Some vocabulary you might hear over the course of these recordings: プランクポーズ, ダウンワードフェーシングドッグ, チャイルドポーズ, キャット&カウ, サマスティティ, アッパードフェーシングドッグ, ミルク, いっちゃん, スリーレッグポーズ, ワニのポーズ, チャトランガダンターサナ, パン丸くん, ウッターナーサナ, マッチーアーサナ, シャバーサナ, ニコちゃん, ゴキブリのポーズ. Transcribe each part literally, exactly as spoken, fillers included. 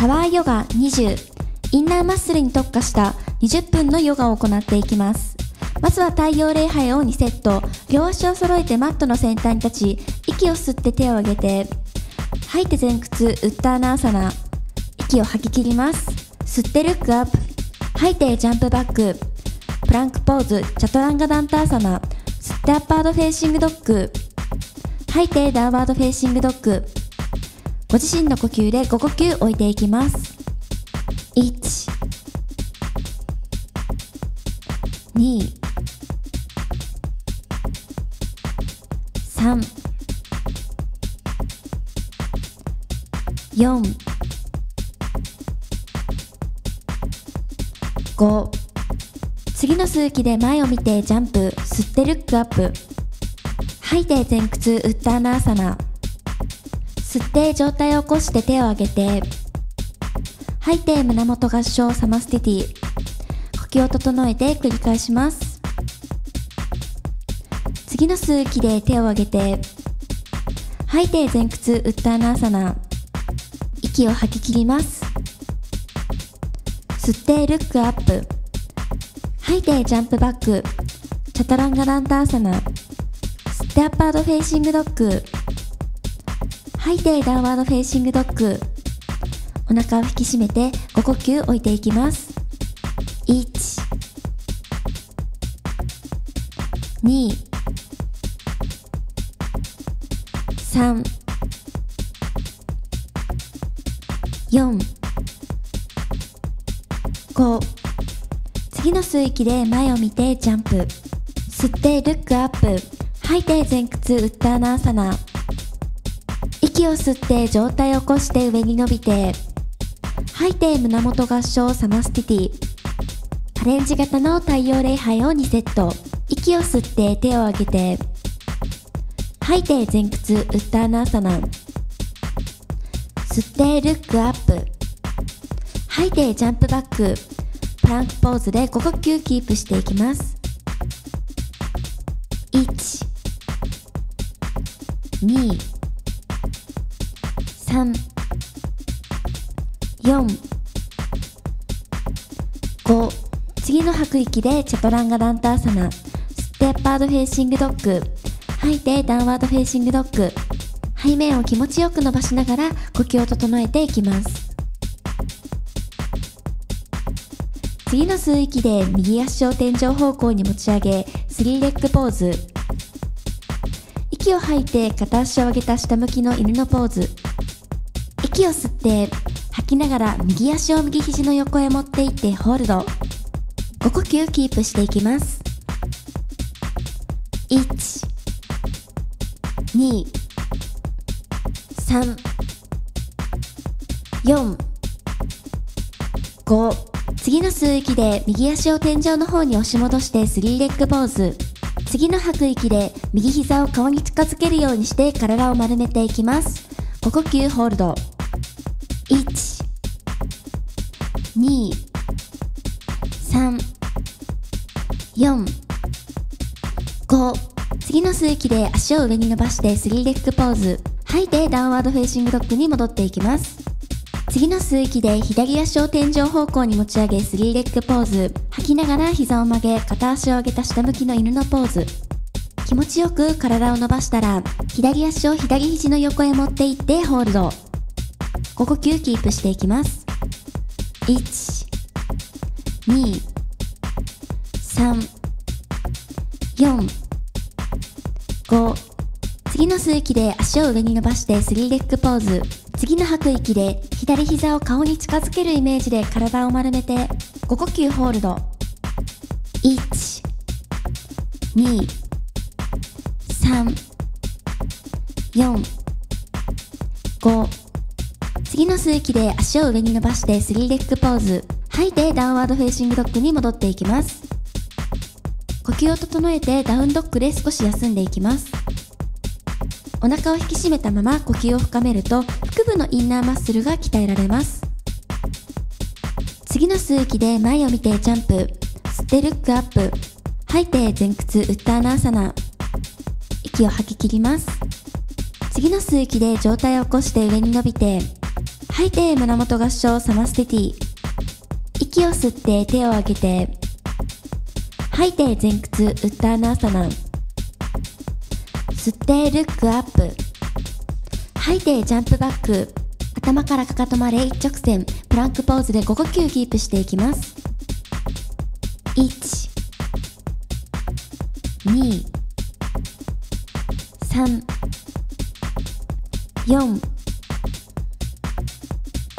パワーヨガにじゅう、インナーマッスルに特化したにじゅっぷんのヨガを行っていきます。まずは太陽礼拝をにセット、両足を揃えてマットの先端に立ち、息を吸って手を上げて、吐いて前屈ウッターナーサナ。息を吐き切ります。吸ってルックアップ、吐いてジャンプバック、プランクポーズチャトランガダンターサナ。吸ってアッパードフェーシングドッグ、吐いてダウワードフェーシングドッグ。ご自身の呼吸でご呼吸置いていきます。いち、に、さん、よん、ご。次の吸う気で前を見てジャンプ、吸ってルックアップ、吐いて前屈ウッターナーサナ。吸って上体を起こして手を上げて、吐いて胸元合掌サマスティティ。呼吸を整えて繰り返します。次の吸う気で手を上げて、吐いて前屈ウッターナーサナ。息を吐き切ります。吸ってルックアップ、吐いてジャンプバックチャタランガダンターサナ。吸ってアッパードフェーシングドッグ、吐いてダウンワードフェーシングドッグ。お腹を引き締めてご呼吸置いていきます。いち、に、さん、よん、ご。次の吸う息で前を見てジャンプ、吸ってルックアップ、吐いて前屈ウッターナーサナ。息を吸って上体を起こして上に伸びて、吐いて胸元合掌サマスティティ。アレンジ型の太陽礼拝をにセット。息を吸って手を上げて、吐いて前屈ウッターナーサナ。吸ってルックアップ、吐いてジャンプバック、プランクポーズでご呼吸キープしていきます。いち、に、さん、よん、ご。次の吐く息でチャトランガダンターサナ。吸ってアッパードフェーシングドッグ、吐いてダウンワードフェーシングドッグ。背面を気持ちよく伸ばしながら呼吸を整えていきます。次の吸う息で右足を天井方向に持ち上げ、スリーレッグポーズ。息を吐いて片足を上げた下向きの犬のポーズ。息を吸って吐きながら右足を右肘の横へ持っていってホールド。ご呼吸キープしていきます。いち、に、さん、よん、ご。次の吸う息で右足を天井の方に押し戻してスリーレッグポーズ。次の吐く息で右膝を顔に近づけるようにして体を丸めていきます。ご呼吸ホールド。いち、に、さん、よん、ご。次の吸う息で足を上に伸ばしてスリーレッグポーズ。吐いてダウンワードフェーシングドッグに戻っていきます。次の吸う息で左足を天井方向に持ち上げ、スリーレッグポーズ。吐きながら膝を曲げ、片足を上げた下向きの犬のポーズ。気持ちよく体を伸ばしたら、左足を左肘の横へ持っていってホールド。ご呼吸キープしていきます。いち、に、さん、よん、ご。次の吸う息で足を上に伸ばしてスリーレッグポーズ。次の吐く息で左膝を顔に近づけるイメージで体を丸めてご呼吸ホールド。いち、に、さん、よん、ご。次の吸う息で足を上に伸ばしてスリーレッグポーズ。吐いてダウンワードフェーシングドッグに戻っていきます。呼吸を整えてダウンドッグで少し休んでいきます。お腹を引き締めたまま呼吸を深めると、腹部のインナーマッスルが鍛えられます。次の吸う息で前を見てジャンプ、吸ってルックアップ、吐いて前屈ウッターナーサナ。息を吐き切ります。次の吸う息で上体を起こして上に伸びて、吐いて胸元合掌サマステティ。息を吸って手を上げて、吐いて前屈ウッターナーサナン。吸ってルックアップ、吐いてジャンプバック。頭からかかとまで一直線、プランクポーズでご呼吸キープしていきます。いち、に、さん、よん、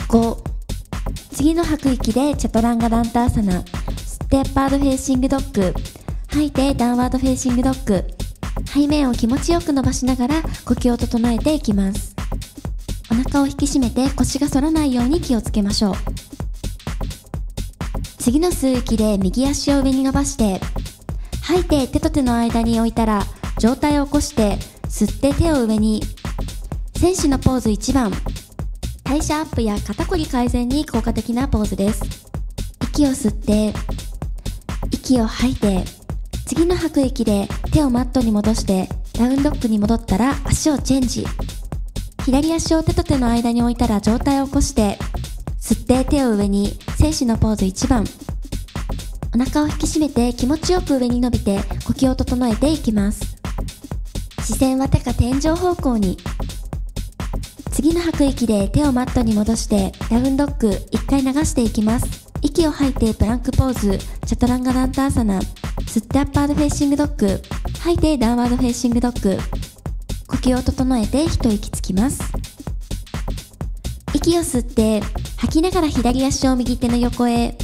ご。次の吐く息でチャトランガダンターサナ。吸ってアッパードフェイシングドッグ、吐いてダウンワードフェイシングドッグ。背面を気持ちよく伸ばしながら呼吸を整えていきます。お腹を引き締めて腰が反らないように気をつけましょう。次の吸う息で右足を上に伸ばして、吐いて手と手の間に置いたら上体を起こして、吸って手を上に。戦士のポーズいちばん、代謝アップや肩こり改善に効果的なポーズです。息を吸って息を吐いて、次の吐く息で手をマットに戻して、ダウンドッグに戻ったら足をチェンジ。左足を手と手の間に置いたら上体を起こして、吸って手を上に。戦士のポーズいちばん、お腹を引き締めて気持ちよく上に伸びて呼吸を整えていきます。視線は手か天井方向に。次の吐く息で手をマットに戻して、ダウンドッグいっかい流していきます。息を吐いてプランクポーズ、チャトランガダンターサナ。吸ってアッパードフェイシングドッグ、吐いてダウンワードフェイシングドッグ。呼吸を整えて一息つきます。息を吸って吐きながら左足を右手の横へ。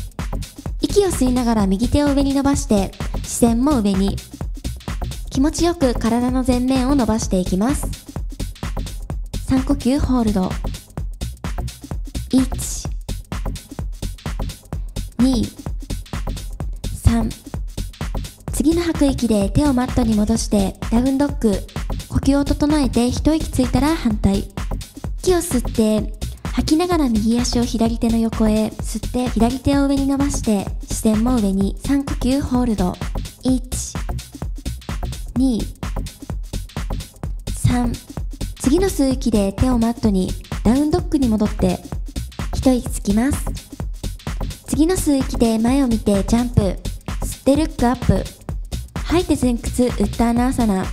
息を吸いながら右手を上に伸ばして、視線も上に。気持ちよく体の前面を伸ばしていきます。さん呼吸ホールド。いち、に、さん。次の吐く息で手をマットに戻して、ダウンドッグ。呼吸を整えて一息ついたら反対。息を吸って吐きながら右足を左手の横へ。吸って左手を上に伸ばして、視線も上に。さん呼吸ホールド。いち、に、さん。次の吸う息で手をマットに、ダウンドッグに戻って一息つきます。次の吸う息で前を見てジャンプ。吸ってルックアップ、吐いて前屈ウッターナーサナ。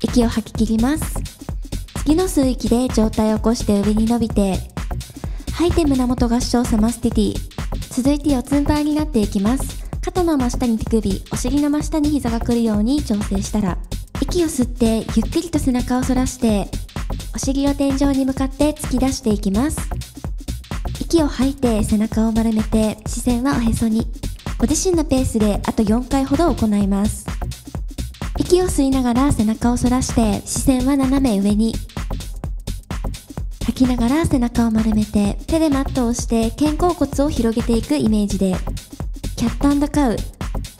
息を吐き切ります。次の吸う息で上体を起こして上に伸びて、吐いて胸元合掌サマステティ。続いて四つん這いになっていきます。肩の真下に手首、お尻の真下に膝が来るように調整したら、息を吸ってゆっくりと背中を反らして、お尻を天井に向かって突き出していきます。息を吐いて背中を丸めて、視線はおへそに。ご自身のペースであとよんかいほど行います。息を吸いながら背中を反らして、視線は斜め上に。吐きながら背中を丸めて、手でマットを押して肩甲骨を広げていくイメージで、キャット&カウ。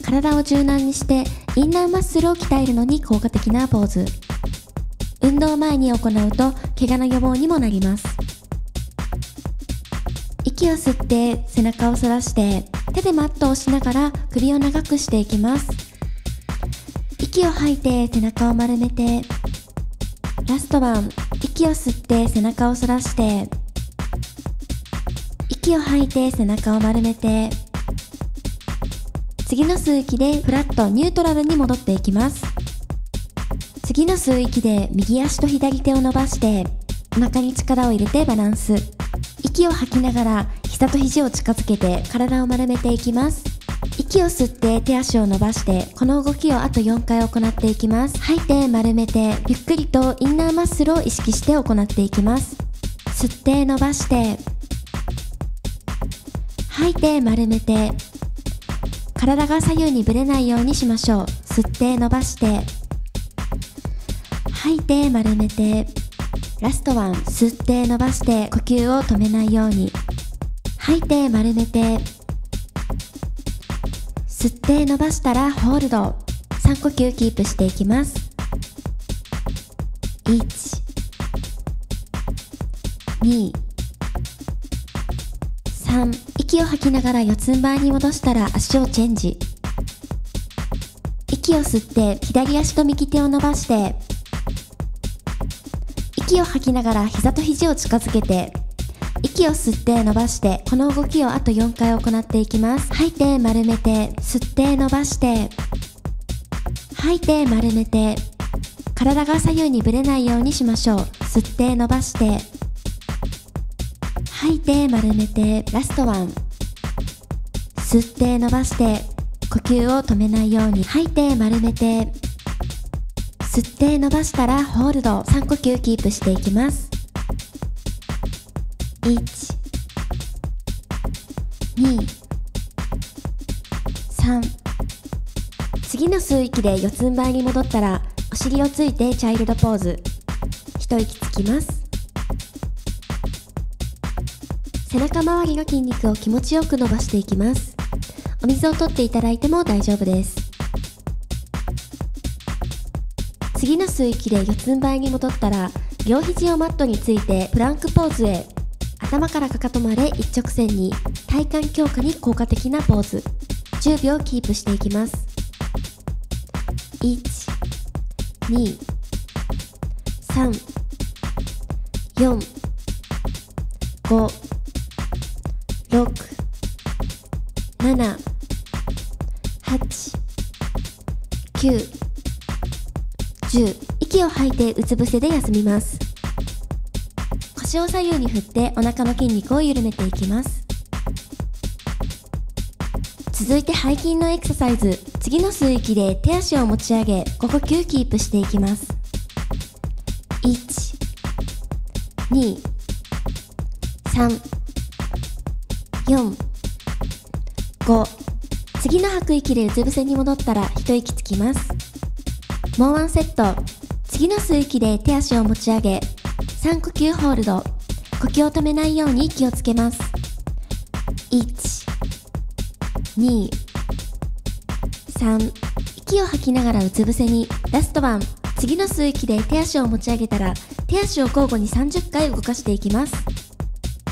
体を柔軟にしてインナーマッスルを鍛えるのに効果的なポーズ。運動前に行うと怪我の予防にもなります。息を吸って背中を反らして、手でマットを押しながら首を長くしていきます。息を吐いて背中を丸めて、ラストワン。息を吸って背中を反らして、息を吐いて背中を丸めて。次の吸う息でフラットニュートラルに戻っていきます。次の吸う息で右足と左手を伸ばして、お腹に力を入れてバランス。息を吐きながら膝と肘を近づけて体を丸めていきます。息を吸って手足を伸ばして、この動きをあとよんかい行っていきます。吐いて丸めて、ゆっくりとインナーマッスルを意識して行っていきます。吸って伸ばして、吐いて丸めて。体が左右にぶれないようにしましょう。吸って伸ばして、吐いて丸めて。ラストワン。吸って伸ばして、呼吸を止めないように。吐いて丸めて、吸って伸ばしたらホールド。さん呼吸キープしていきます。いち、に、さん。息を吐きながら四つん這いに戻したら足をチェンジ。息を吸って左足と右手を伸ばして、息を吐きながら膝と肘を近づけて、息を吸って伸ばして、この動きをあとよんかい行っていきます。吐いて丸めて、吸って伸ばして、吐いて丸めて、体が左右にぶれないようにしましょう。吸って伸ばして、吐いて丸めて、ラストワン。吸って伸ばして、呼吸を止めないように。吐いて丸めて、吸って伸ばしたらホールド。さん呼吸キープしていきます。いち、に、さん。次の吸う息で四つん這いに戻ったら、お尻をついてチャイルドポーズ。一息つきます。背中周りの筋肉を気持ちよく伸ばしていきます。お水を取っていただいても大丈夫です。次の吸う息で四つん這いに戻ったら、両肘をマットについてプランクポーズへ。頭からかかとまで一直線に。体幹強化に効果的なポーズ。じゅうびょうキープしていきます。いち、に、さん、よん、ご、ろく、なな、はち、きゅう、じゅう。息を吐いてうつ伏せで休みます。腰を左右に振ってお腹の筋肉を緩めていきます。続いて背筋のエクササイズ。次の吸う息で手足を持ち上げ、ご呼吸キープしていきます。いち、に、さん、よん、ご。次の吐く息でうつ伏せに戻ったら一息つきます。もうワンセット。次の吸う息で手足を持ち上げ、さん呼吸ホールド。呼吸を止めないように気をつけます。いち、に、さん。息を吐きながらうつ伏せに。ラストワン。次の吸う息で手足を持ち上げたら、手足を交互にさんじゅっかい動かしていきます。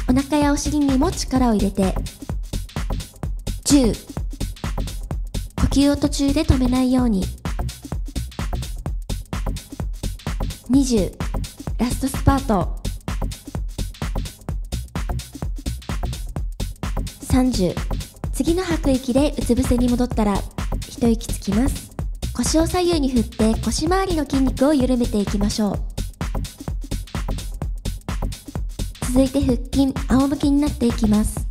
お腹やお尻にも力を入れて。じゅう。呼吸を途中で止めないように。にじゅう。ラストスパート。さんじゅう。次の吐く息でうつ伏せに戻ったら一息つきます。腰を左右に振って腰周りの筋肉を緩めていきましょう。続いて腹筋、仰向けになっていきます。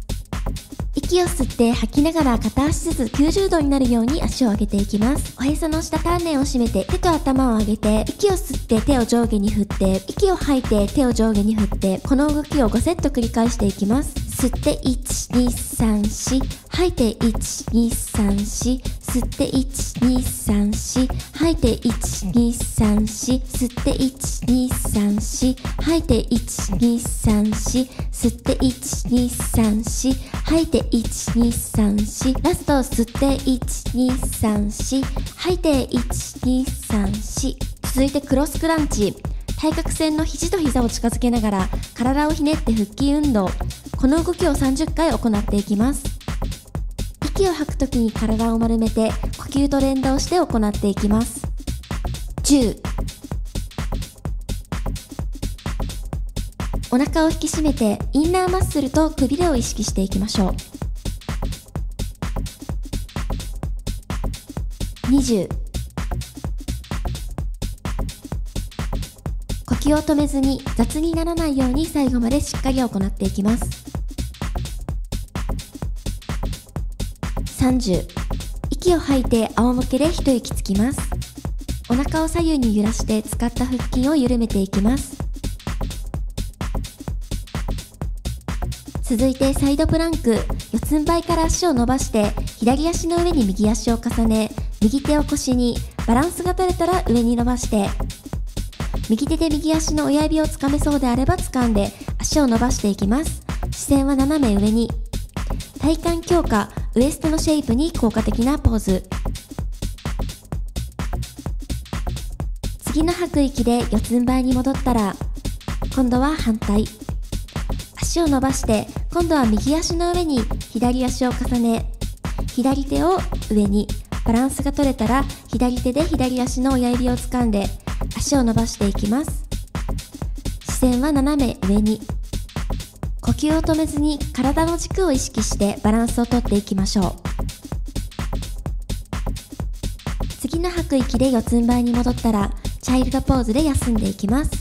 息を吸って吐きながら片足ずつきゅうじゅうどになるように足を上げていきます。おへその下丹田を締めて、手と頭を上げて、息を吸って手を上下に振って、息を吐いて手を上下に振って、この動きをごセット繰り返していきます。吸っていち、に、さん、よん、吐いていち、に、さん、よん、吸っていち、に、さん、よん、吐いていち、に、さん、よん、吸っていち、に、さん、よん、吐いていち、に、さん、よん、吸っていち、に、さん、よん、吐いていち、に、さん、よん。ラスト吸っていち、に、さん、よん、吐いていち、に、さん、よん。続いてクロスクランチ。対角線の肘と膝を近づけながら体をひねって腹筋運動。この動きをさんじゅっかい行っていきます。息を吐くときに体を丸めて、呼吸と連動して行っていきます。じゅう。お腹を引き締めて、インナーマッスルとくびれを意識していきましょう。にじゅう。呼吸を止めずに、雑にならないように最後までしっかり行っていきます。さんじゅう。息を吐いて仰向けで一息つきます。お腹を左右に揺らして使った腹筋を緩めていきます。続いてサイドプランク。四つん這いから足を伸ばして、左足の上に右足を重ね、右手を腰に。バランスが取れたら上に伸ばして、右手で右足の親指をつかめそうであれば掴んで、足を伸ばしていきます。視線は斜め上に。体幹強化、ウエストのシェイプに効果的なポーズ。次の吐く息で四つん這いに戻ったら、今度は反対。足を伸ばして、今度は右足の上に左足を重ね、左手を上に。バランスが取れたら、左手で左足の親指を掴んで、足を伸ばしていきます。視線は斜め上に。呼吸を止めずに体の軸を意識してバランスをとっていきましょう。次の吐く息で四つん這いに戻ったら、チャイルドポーズで休んでいきます。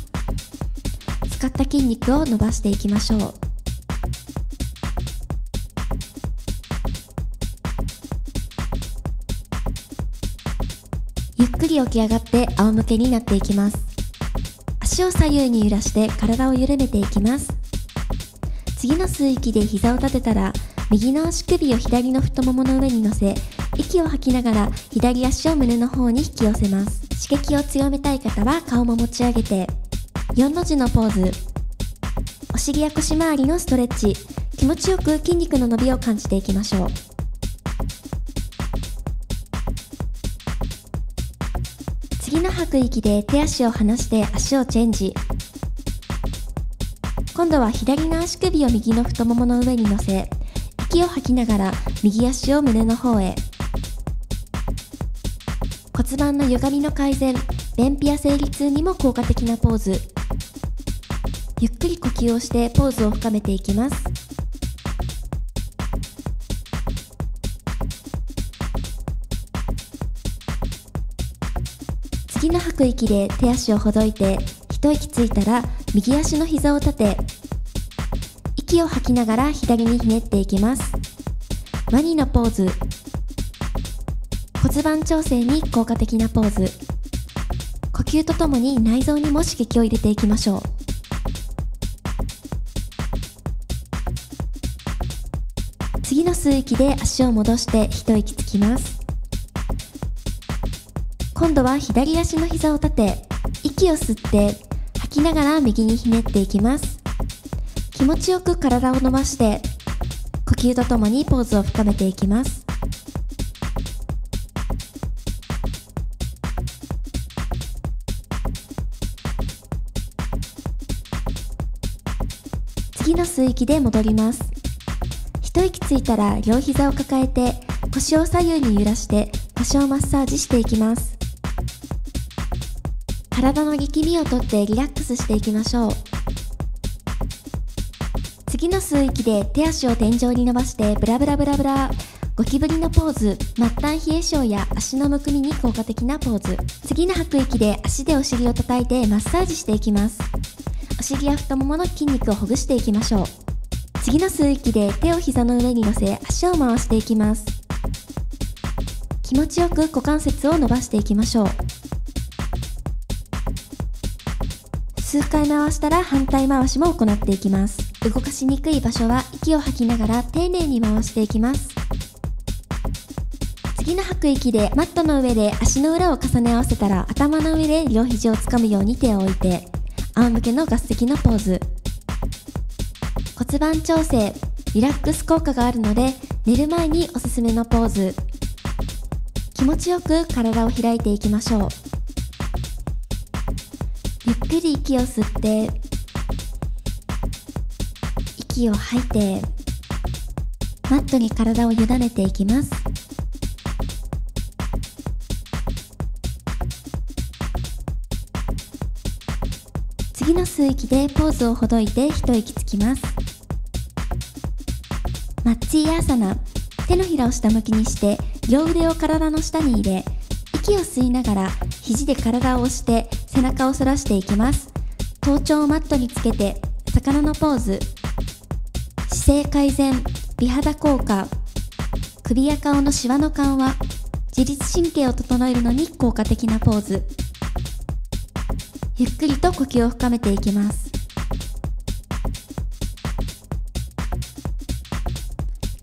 使った筋肉を伸ばしていきましょう。ゆっくり起き上がって仰向けになっていきます。足を左右に揺らして体を緩めていきます。次の吸う息で膝を立てたら、右の足首を左の太ももの上に乗せ、息を吐きながら左足を胸の方に引き寄せます。刺激を強めたい方は顔も持ち上げてよんの字のポーズ。お尻や腰周りのストレッチ、気持ちよく筋肉の伸びを感じていきましょう。次の吐く息で手足を離して足をチェンジ。今度は左の足首を右の太ももの上に乗せ、息を吐きながら右足を胸の方へ。骨盤の歪みの改善、便秘や生理痛にも効果的なポーズ。ゆっくり呼吸をしてポーズを深めていきます。次の吐く息で手足をほどいて、一息ついたら右足の膝を立て、息を吐きながら左にひねっていきます。ワニのポーズ。骨盤調整に効果的なポーズ。呼吸とともに内臓にも刺激を入れていきましょう。次の吸う息で足を戻して一息つきます。今度は左足の膝を立て、息を吸って吐きながら右にひねっていきます。気持ちよく体を伸ばして、呼吸とともにポーズを深めていきます。次の吸う息で戻ります。一息ついたら両膝を抱えて、腰を左右に揺らして腰をマッサージしていきます。体の力みをとってリラックスしていきましょう。次の吸う息で手足を天井に伸ばしてブラブラブラブラ、ゴキブリのポーズ。末端冷え症や足のむくみに効果的なポーズ。次の吐く息で足でお尻を叩いてマッサージしていきます。お尻や太ももの筋肉をほぐしていきましょう。次の吸う息で手を膝の上に乗せ、足を回していきます。気持ちよく股関節を伸ばしていきましょう。数回回したら反対回しも行っていきます。動かしにくい場所は息を吐きながら丁寧に回していきます。次の吐く息でマットの上で足の裏を重ね合わせたら、頭の上で両肘をつかむように手を置いて、仰向けの合席のポーズ。骨盤調整、リラックス効果があるので、寝る前におすすめのポーズ。気持ちよく体を開いていきましょう。ゆっくり息を吸って、息を吐いて、マットに体を委ねていきます。次の吸う息でポーズをほどいて一息つきます。マッチーアーサナ。手のひらを下向きにして両腕を体の下に入れ、息を吸いながら肘で体を押して背中を反らしていきます。頭頂をマットにつけて魚のポーズ。姿勢改善、美肌効果。首や顔のシワの緩和、自律神経を整えるのに効果的なポーズ。ゆっくりと呼吸を深めていきます。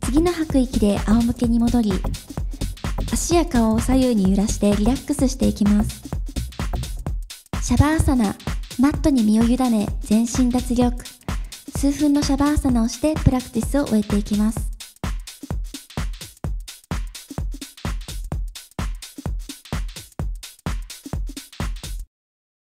次の吐く息で仰向けに戻り、足や顔を左右に揺らしてリラックスしていきます。シャバーサナ、マットに身を委ね全身脱力。数分のシャバーサナをしてプラクティスを終えていきます。